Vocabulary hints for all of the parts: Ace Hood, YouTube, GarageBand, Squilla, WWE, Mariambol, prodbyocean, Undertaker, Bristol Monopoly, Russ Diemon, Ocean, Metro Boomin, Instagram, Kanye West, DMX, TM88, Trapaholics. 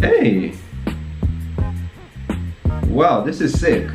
Hey! Wow, this is sick.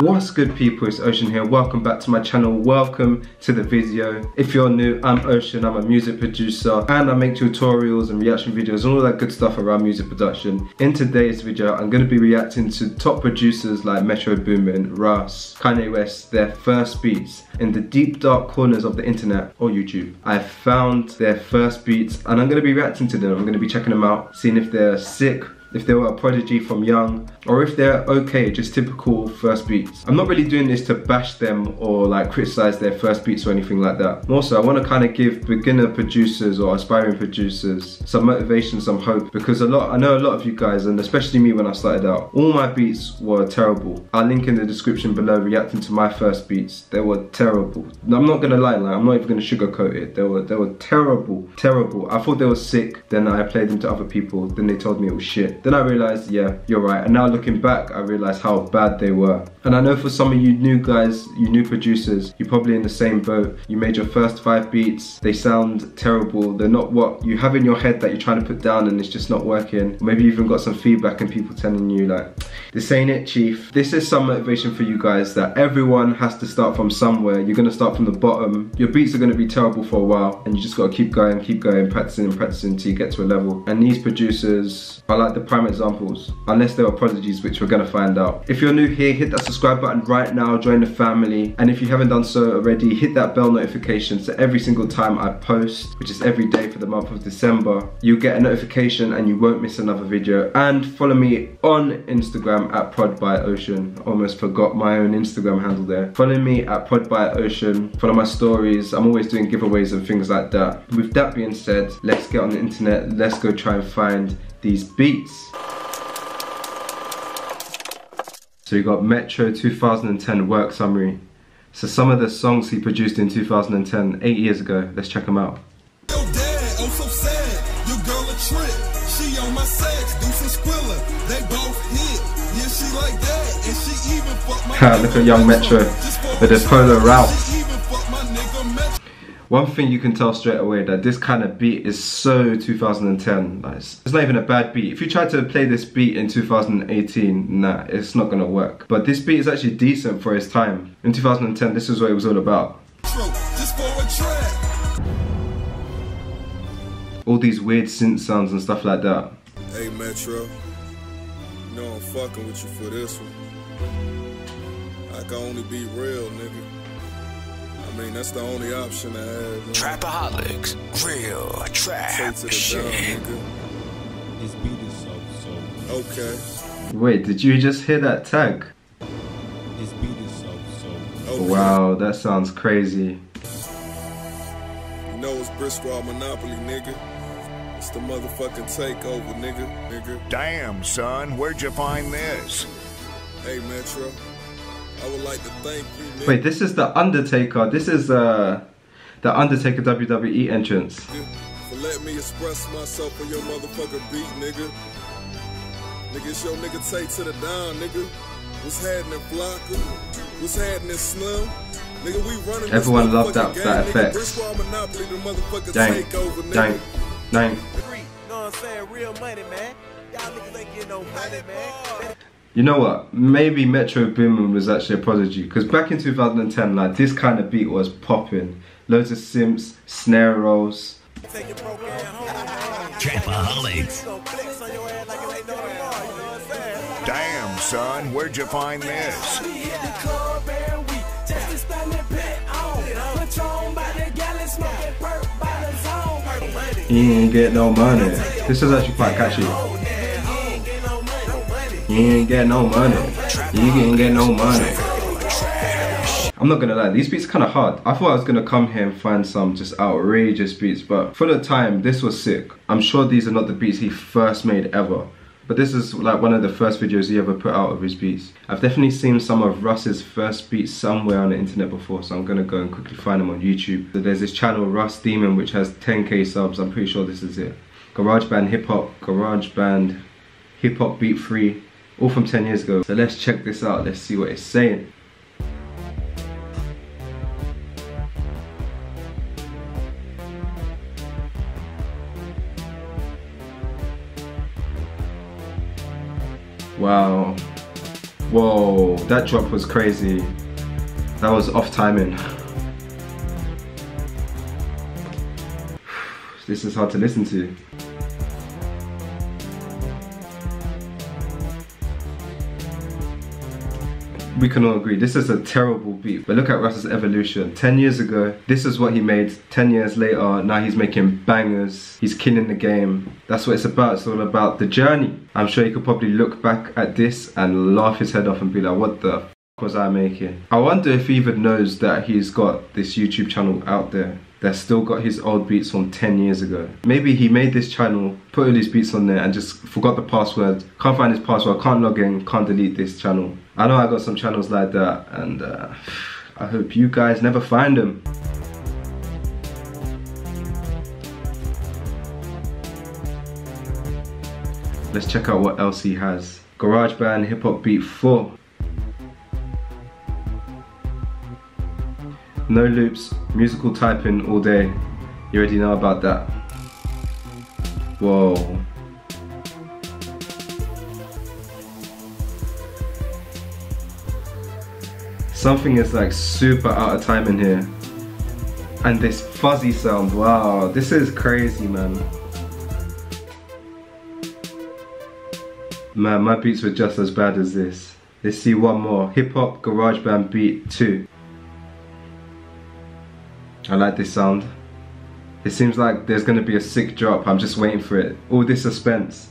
What's good people, it's Ocean here. Welcome back to my channel, welcome to the video. If you're new, I'm Ocean, I'm a music producer and I make tutorials and reaction videos and all that good stuff around music production. In today's video, I'm going to be reacting to top producers like Metro Boomin, Russ, Kanye West, their first beats. In the deep dark corners of the internet or YouTube, I found their first beats and I'm going to be reacting to them. I'm going to be checking them out, seeing if they're sick, if they were a prodigy from young, or if they're okay, just typical first beats. I'm not really doing this to bash them or like criticize their first beats or anything like that. Also, I want to kind of give beginner producers or aspiring producers some motivation, some hope, because I know a lot of you guys, and especially me when I started out, all my beats were terrible. I'll link in the description below reacting to my first beats. They were terrible. I'm not gonna lie, like, I'm not even gonna sugarcoat it. They were terrible, terrible. I thought they were sick, then I played them to other people, then they told me it was shit. Then I realised, yeah, you're right. And now looking back, I realised how bad they were. And I know for some of you new guys, you new producers, you're probably in the same boat. You made your first 5 beats. They sound terrible. They're not what you have in your head that you're trying to put down and it's just not working. Maybe you even got some feedback and people telling you like, this ain't it, chief. This is some motivation for you guys that everyone has to start from somewhere. You're going to start from the bottom. Your beats are going to be terrible for a while and you just got to keep going, practising and practising until you get to a level. And these producers are like the prime examples, unless there are prodigies, which we're going to find out. If you're new here, hit that subscribe button right now, join the family, and if you haven't done so already, hit that bell notification so every single time I post, which is every day for the month of December, you'll get a notification and you won't miss another video. And follow me on Instagram at prodbyocean. I almost forgot my own Instagram handle there. Follow me at prodbyocean, follow my stories, I'm always doing giveaways and things like that. With that being said, let's get on the internet, let's go try and find these beats. So you got Metro 2010 work summary. So some of the songs he produced in 2010, 8 years ago. Let's check them out. Yo dad, I'm so sad. Your girl a trip. She on my sex, Deuce and Squilla. They both hit. Yeah, she like that. And she even fucked my nigga. Look at young Metro with the polo route. One thing you can tell straight away that this kind of beat is so 2010. Like, it's not even a bad beat. If you try to play this beat in 2018, nah, it's not gonna work. But this beat is actually decent for its time. In 2010, this is what it was all about. All these weird synth sounds and stuff like that. Hey Metro, you know I'm fucking with you for this one. I can only be real, nigga. I mean, that's the only option I have. Trapaholics, real trap shit. This beat is so. Okay. Wait, did you just hear that tag? This beat is so. Okay. Wow, that sounds crazy. You know it's Bristol Monopoly, nigga. It's the motherfucking takeover, nigga. Damn, son, where'd you find this? Hey, Metro. I would like to thank you, nigga. Wait, this is the Undertaker. This is the Undertaker WWE entrance. For letting me express myself on your motherfucking beat, nigga. Nigga, it's your nigga take to the down, nigga. What's happening, Blocker? What's happening, Slim? Nigga, we running. Everyone loved that effect. Dang. Real money, man. Y'all niggas ain't getting no money, man. You know what, maybe Metro Boomin was actually a prodigy, because back in 2010, like, this kind of beat was popping. Loads of synths, snare rolls. Trapaholics. Damn, son, where'd you find this? You ain't get no money. This is actually quite catchy. You ain't get no money. You ain't get no money. I'm not gonna lie, these beats are kind of hard. I thought I was gonna come here and find some just outrageous beats, but for the time, this was sick. I'm sure these are not the beats he first made ever, but this is like one of the first videos he ever put out of his beats. I've definitely seen some of Russ's first beats somewhere on the internet before, so I'm gonna go and quickly find them on YouTube. So there's this channel, Russ Diemon, which has 10K subs. I'm pretty sure this is it. GarageBand Hip Hop, GarageBand Hip Hop Beat Free. All from 10 years ago. So let's check this out. Let's see what it's saying. Wow. Whoa, that drop was crazy. That was off timing. This is hard to listen to. We can all agree, this is a terrible beat, but look at Russ's evolution. 10 years ago, this is what he made. 10 years later, now he's making bangers. He's killing the game. That's what it's about. It's all about the journey. I'm sure he could probably look back at this and laugh his head off and be like, what the f was I making? I wonder if he even knows that he's got this YouTube channel out there that's still got his old beats from 10 years ago. Maybe he made this channel, put all these beats on there and just forgot the password. Can't find his password, can't log in, can't delete this channel. I know I got some channels like that, and I hope you guys never find them. Let's check out what else he has. GarageBand Hip Hop Beat 4. No loops, musical typing all day. You already know about that. Whoa. Something is like super out of time in here. And this fuzzy sound, wow, this is crazy, man. Man, my beats were just as bad as this. Let's see one more. Hip Hop GarageBand Beat 2. I like this sound. It seems like there's gonna be a sick drop. I'm just waiting for it. All this suspense.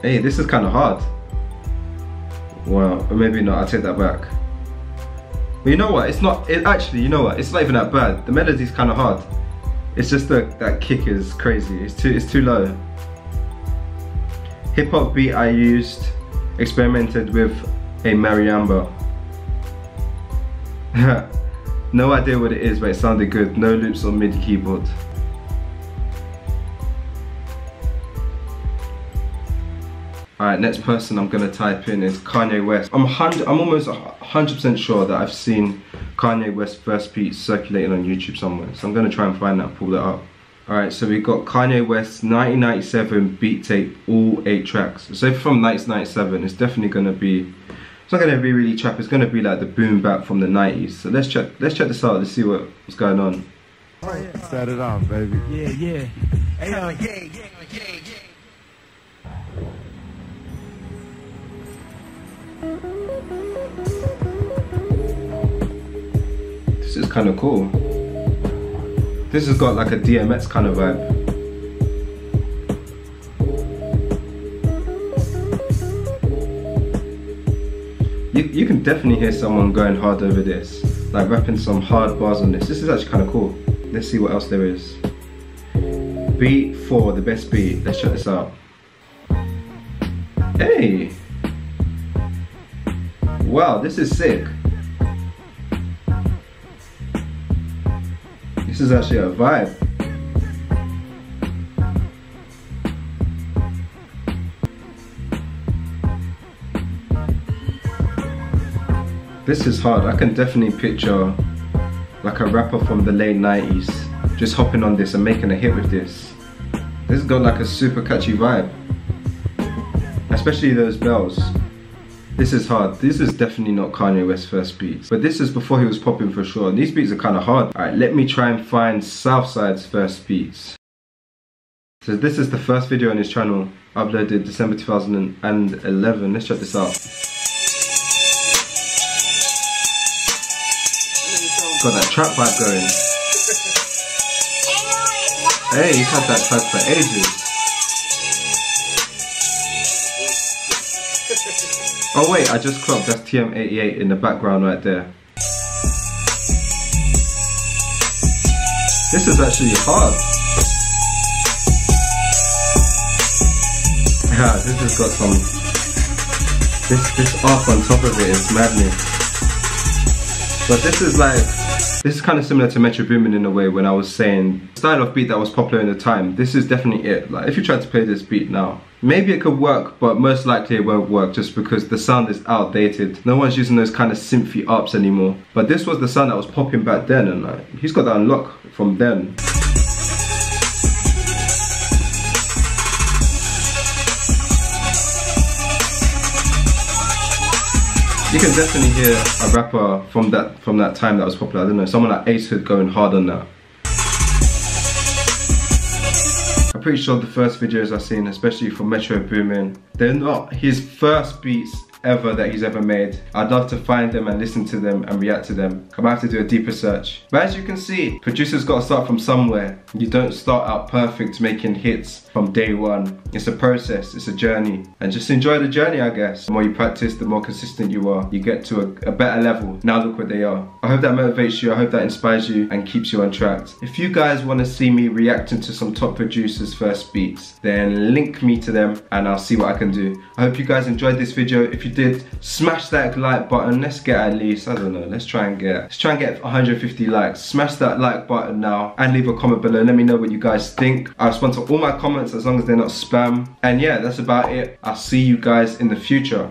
Hey, this is kind of hard. Well, maybe not. I'll take that back. But you know what? It's not. It actually, you know what? It's not even that bad. The melody's kind of hard. It's just that kick is crazy. It's too low. Hip hop beat I used, experimented with a Mariambol. No idea what it is, but it sounded good. No loops on MIDI keyboard. Alright, next person I'm gonna type in is Kanye West. I'm almost 100% sure that I've seen Kanye West first beat circulating on YouTube somewhere, so I'm gonna try and find that, pull that up. Alright, so we got Kanye West's 1997 beat tape, all 8 tracks. So from 1997, it's definitely gonna be, it's not gonna be really trap. It's gonna be like the boom bap from the 90s. So let's check this out. Let's see what's going on. Oh, yeah. Set it on, baby. Yeah, yeah. Hey, yeah. This is kind of cool. This has got like a DMX kind of vibe. You can definitely hear someone going hard over this, like rapping some hard bars on this. This is actually kind of cool. Let's see what else there is. Beat 4, the best beat. Let's check this out. Hey! Wow, this is sick. This is actually a vibe. This is hard. I can definitely picture like a rapper from the late 90s just hopping on this and making a hit with this. This has got like a super catchy vibe. Especially those bells. This is hard. This is definitely not Kanye West's first beats, but this is before he was popping for sure. And these beats are kind of hard. Alright, let me try and find Southside's first beats. So this is the first video on his channel, uploaded December 2011. Let's check this out. Got that trap vibe going. Hey, he's had that trap for ages. Oh wait, I just clocked, that's TM88 in the background right there. This is actually hard. Yeah, this has got some... This up on top of it is madness. But this is like... This is kind of similar to Metro Boomin in a way when I was saying style of beat that was popular in the time. This is definitely it. Like if you tried to play this beat now, maybe it could work, but most likely it won't work just because the sound is outdated. No one's using those kind of synthy ups anymore. But this was the sound that was popping back then, and like he's got that unlock from then. You can definitely hear a rapper from that time that was popular. I don't know, someone like Ace Hood going hard on that. I'm pretty sure the first videos I've seen, especially from Metro Boomin, they're not his first beats ever that he's ever made. I'd love to find them and listen to them and react to them. I might have to do a deeper search. But as you can see, producers got to start from somewhere. You don't start out perfect making hits from day one. It's a process, it's a journey. And just enjoy the journey, I guess. The more you practice, the more consistent you are. You get to a better level. Now look what they are. I hope that motivates you, I hope that inspires you and keeps you on track. If you guys want to see me reacting to some top producers' first beats, then link me to them and I'll see what I can do. I hope you guys enjoyed this video. If you did, smash that like button. Let's get at least, I don't know, let's try and get 150 likes. Smash that like button now and leave a comment below. Let me know what you guys think. I respond to all my comments as long as they're not spam. And yeah, that's about it. I'll see you guys in the future.